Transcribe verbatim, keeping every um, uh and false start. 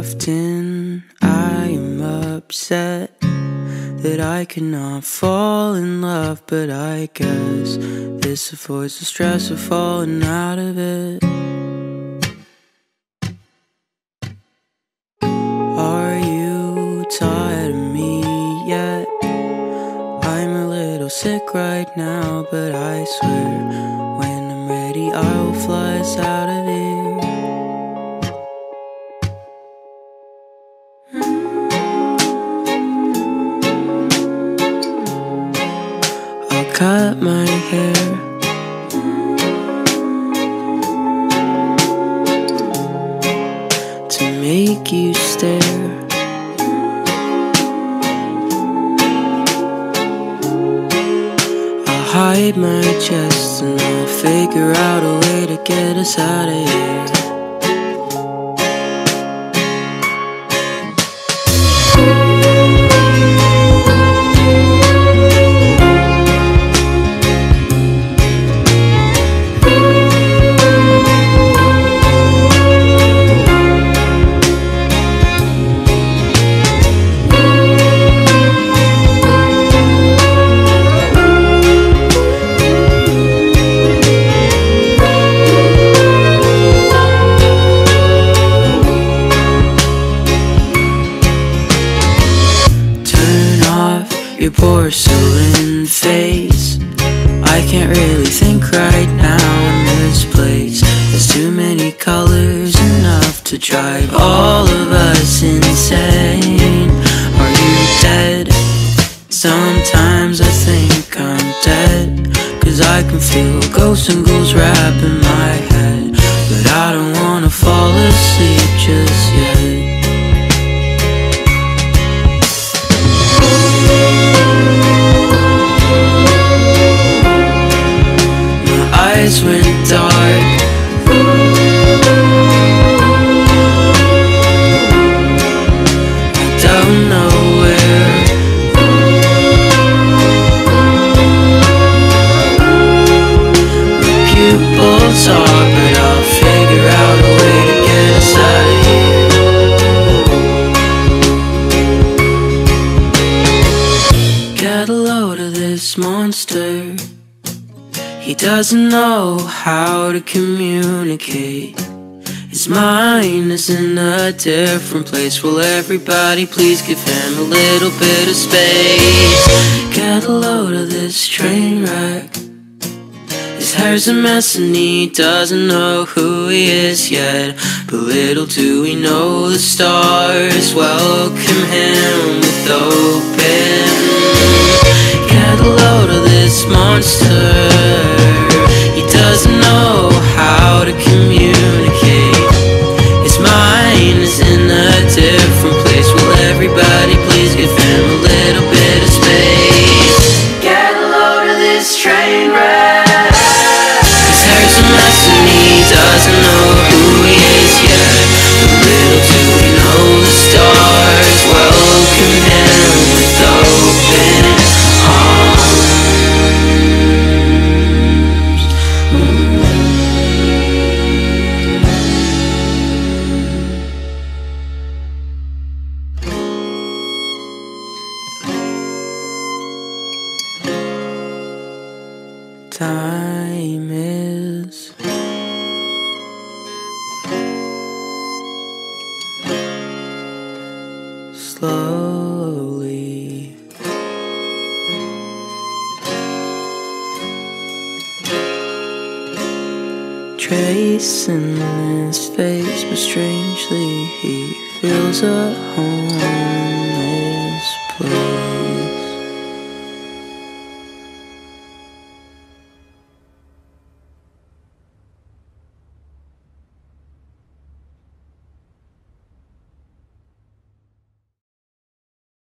often I am upset that I cannot fall in love, but I guess this avoids the stress of falling out of it. Are you tired of me yet? I'm a little sick right now, but I swear when I'm ready I will fly us out of here. Cut my hair, to make you stare. I'll hide my chest and I'll figure out a way to get us out of here. Your porcelain face, I can't really think right now in this place. There's too many colors, enough to drive all of us insane. Are you dead? Sometimes I think I'm dead, cause I can feel ghosts and ghouls wrapping my head, but I don't wanna fall asleep just yet. Eyes went dark, I don't know where. The pupils are, but I'll figure out a way to get us out of here. Get a load of this monster, he doesn't know how to communicate. His mind is in a different place. Will everybody please give him a little bit of space? Get a load of this train wreck. His hair's a mess and he doesn't know who he is yet, but little do we know the stars welcome him with open. Get a load of this monster, doesn't know how to communicate. His mind is in a different place. Will everybody please give him a little bit of space? Get a load of this train wreck. His hair's a mess and he doesn't know who he is yet, but little do we know the stars welcome him with open arms. Time is slowly tracing his face, but strangely he feels at home.